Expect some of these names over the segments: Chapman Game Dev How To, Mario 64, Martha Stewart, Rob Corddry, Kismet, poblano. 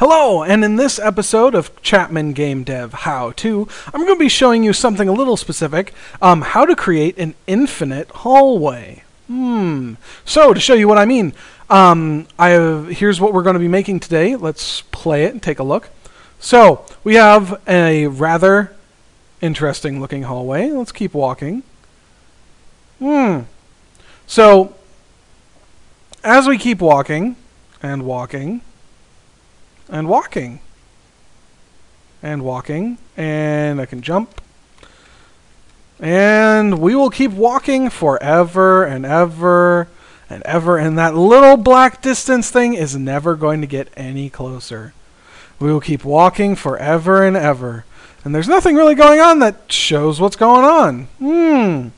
Hello, and in this episode of Chapman Game Dev How To, I'm going to be showing you something a little specific, how to create an infinite hallway. So, to show you what I mean, here's what we're going to be making today. Let's play it and take a look. So, we have a rather interesting looking hallway. Let's keep walking. So, as we keep walking, and walking, and walking, and walking, and I can jump, and we will keep walking forever and ever and ever, and that little black distance thing is never going to get any closer. We will keep walking forever and ever, and there's nothing really going on that shows what's going on.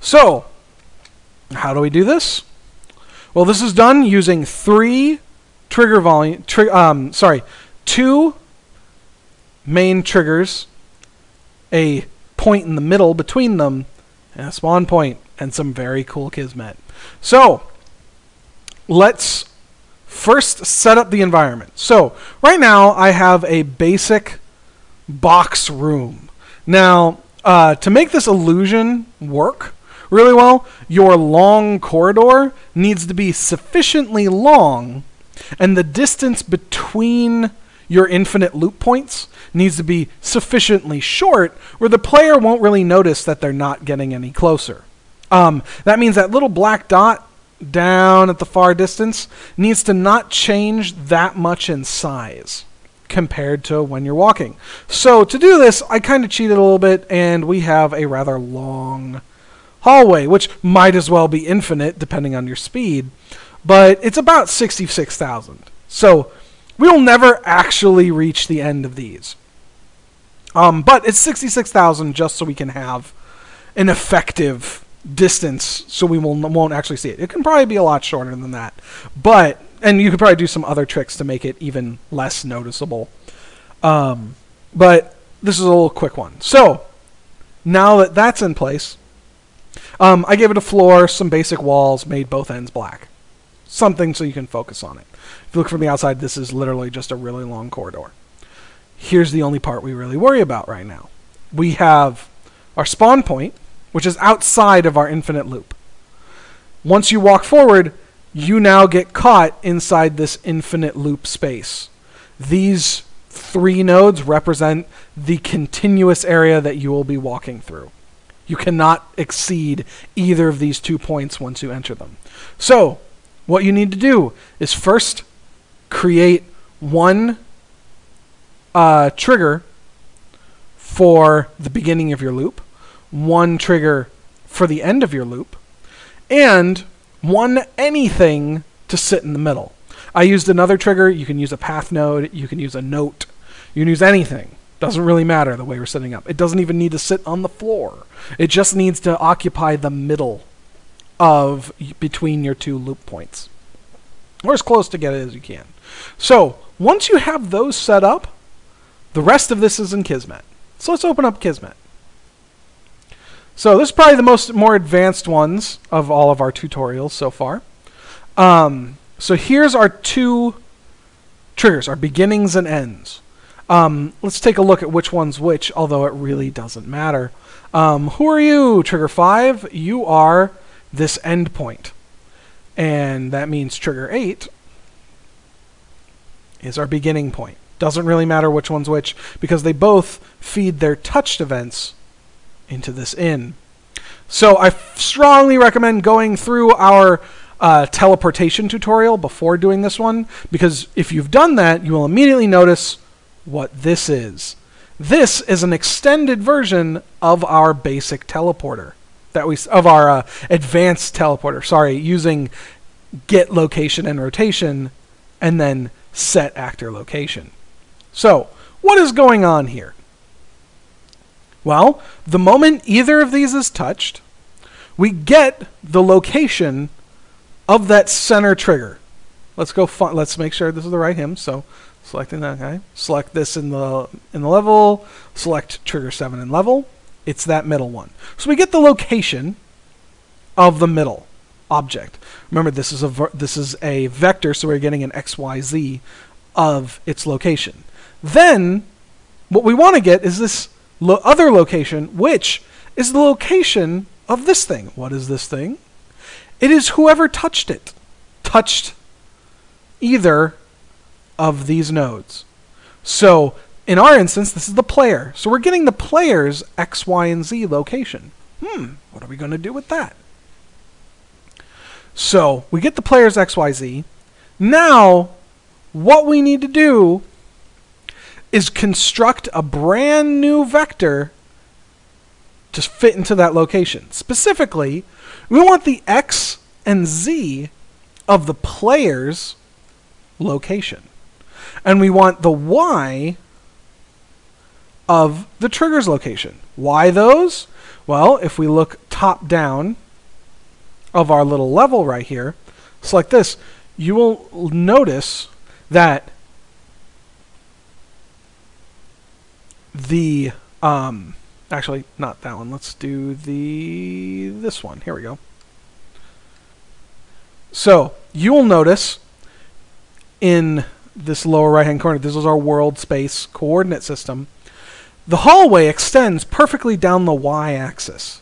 So, how do we do this? Well, this is done using two main triggers, a point in the middle between them, and a spawn point, and some very cool Kismet. So, let's first set up the environment. So, right now I have a basic box room. Now, to make this illusion work really well, your long corridor needs to be sufficiently long, and the distance between your infinite loop points needs to be sufficiently short where the player won't really notice that they're not getting any closer. That means that little black dot down at the far distance needs to not change that much in size compared to when you're walking. So to do this, I kind of cheated a little bit, and we have a rather long hallway, which might as well be infinite depending on your speed. But it's about 66,000. So we'll never actually reach the end of these. But it's 66,000 just so we can have an effective distance so we won't actually see it. It can probably be a lot shorter than that. And you could probably do some other tricks to make it even less noticeable. But this is a little quick one. So now that that's in place, I gave it a floor, some basic walls, made both ends black. Something so you can focus on it. If you look from the outside, this is literally just a really long corridor. Here's the only part we really worry about right now. We have our spawn point, which is outside of our infinite loop. Once you walk forward, you now get caught inside this infinite loop space. These three nodes represent the continuous area that you will be walking through. You cannot exceed either of these 2 points once you enter them. So, what you need to do is first create one trigger for the beginning of your loop, one trigger for the end of your loop, and one anything to sit in the middle. I used another trigger. You can use a path node. You can use a note. You can use anything. Doesn't really matter the way we're setting up. It doesn't even need to sit on the floor. It just needs to occupy the middle between your two loop points, or as close to get it as you can. So once you have those set up, the rest of this is in Kismet. So let's open up Kismet. So this is probably the more advanced ones of all of our tutorials so far. So here's our two triggers, our beginnings and ends. Let's take a look at which one's which, although it really doesn't matter. Who are you? Trigger 5, you are this endpoint, and that means trigger 8 is our beginning point. Doesn't really matter which one's which because they both feed their touched events into this in. So I strongly recommend going through our teleportation tutorial before doing this one, because if you've done that, you will immediately notice what this is. This is an extended version of our basic teleporter. Advanced teleporter, sorry, using get location and rotation, and then set actor location. So, what is going on here? Well, the moment either of these is touched, we get the location of that center trigger. Let's make sure this is the right hymn, so selecting that guy. Select this in the level, select trigger 7 in level. It's that middle one. So we get the location of the middle object. Remember, this is a vector, so we're getting an x, y, z of its location. Then what we want to get is this other location, which is the location of this thing. What is this thing? It is whoever touched it, touched either of these nodes. So in our instance, this is the player. So we're getting the player's X, Y, and Z location. What are we going to do with that? So we get the player's X, Y, Z. Now, what we need to do is construct a brand new vector to fit into that location. Specifically, we want the X and Z of the player's location. And we want the Y of the trigger's location. Why those? Well, if we look top down of our little level right here, select this, you will notice that the, actually not that one, let's do the, this one, here we go. So you will notice in this lower right hand corner, this is our world space coordinate system. The hallway extends perfectly down the y-axis.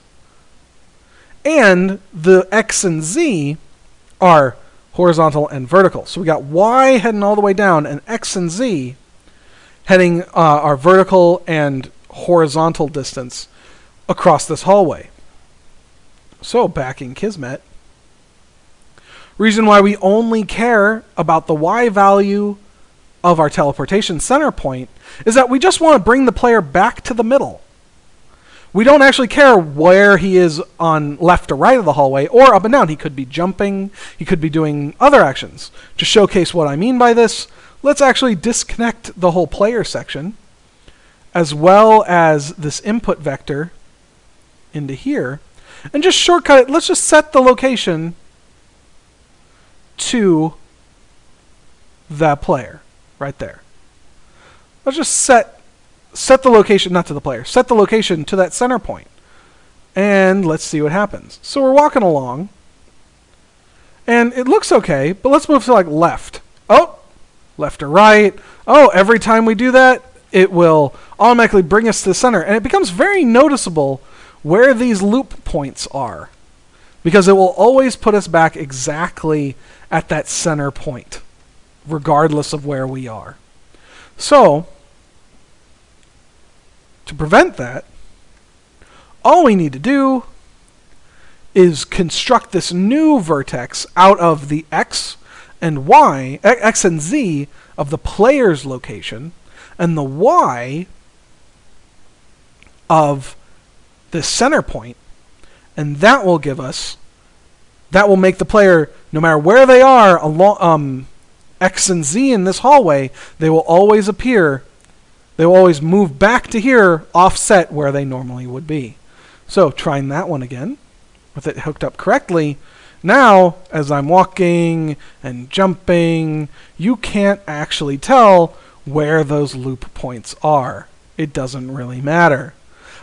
And the X and Z are horizontal and vertical. So we got Y heading all the way down and X and Z heading our vertical and horizontal distance across this hallway. So back in Kismet, reason why we only care about the Y value of our teleportation center point is that we just want to bring the player back to the middle. We don't actually care where he is on left or right of the hallway or up and down. He could be jumping. He could be doing other actions. To showcase what I mean by this, let's actually disconnect the whole player section as well as this input vector into here and just shortcut it. Let's just set the location to that player right there. Let's just set the location, not to the player, set the location to that center point. And let's see what happens. So we're walking along and it looks okay, but let's move to like left. Oh, left or right. Oh, every time we do that, it will automatically bring us to the center. And it becomes very noticeable where these loop points are because it will always put us back exactly at that center point, regardless of where we are. So to prevent that, all we need to do is construct this new vertex out of the X and Y, X and Z of the player's location and the Y of the center point, and that will give us, that will make the player, no matter where they are along X and Z in this hallway, they will always appear. They will always move back to here, offset where they normally would be. So trying that one again, with it hooked up correctly, now as I'm walking and jumping, you can't actually tell where those loop points are. It doesn't really matter.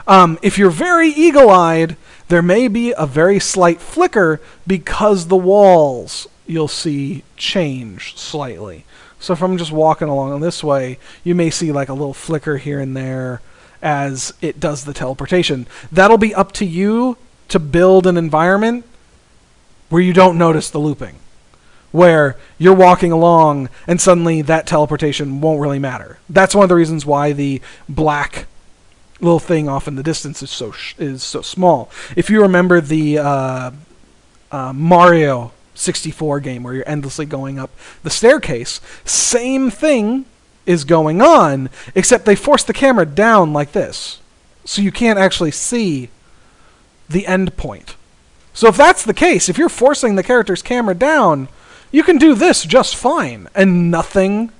If you're very eagle-eyed, there may be a very slight flicker because the walls you'll see change slightly. So if I'm just walking along this way, you may see like a little flicker here and there as it does the teleportation. That'll be up to you to build an environment where you don't notice the looping, where you're walking along and suddenly that teleportation won't really matter. That's one of the reasons why the black little thing off in the distance is so small. If you remember the Mario 64 game where you're endlessly going up the staircase, same thing is going on, except they force the camera down like this. So you can't actually see the end point. So if that's the case, if you're forcing the character's camera down, you can do this just fine and nothing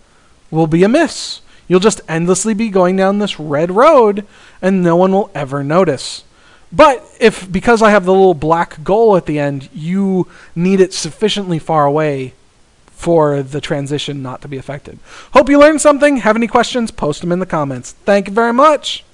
will be amiss. You'll just endlessly be going down this red road and no one will ever notice. But if, because I have the little black goal at the end, you need it sufficiently far away for the transition not to be affected. Hope you learned something. Have any questions? Post them in the comments. Thank you very much.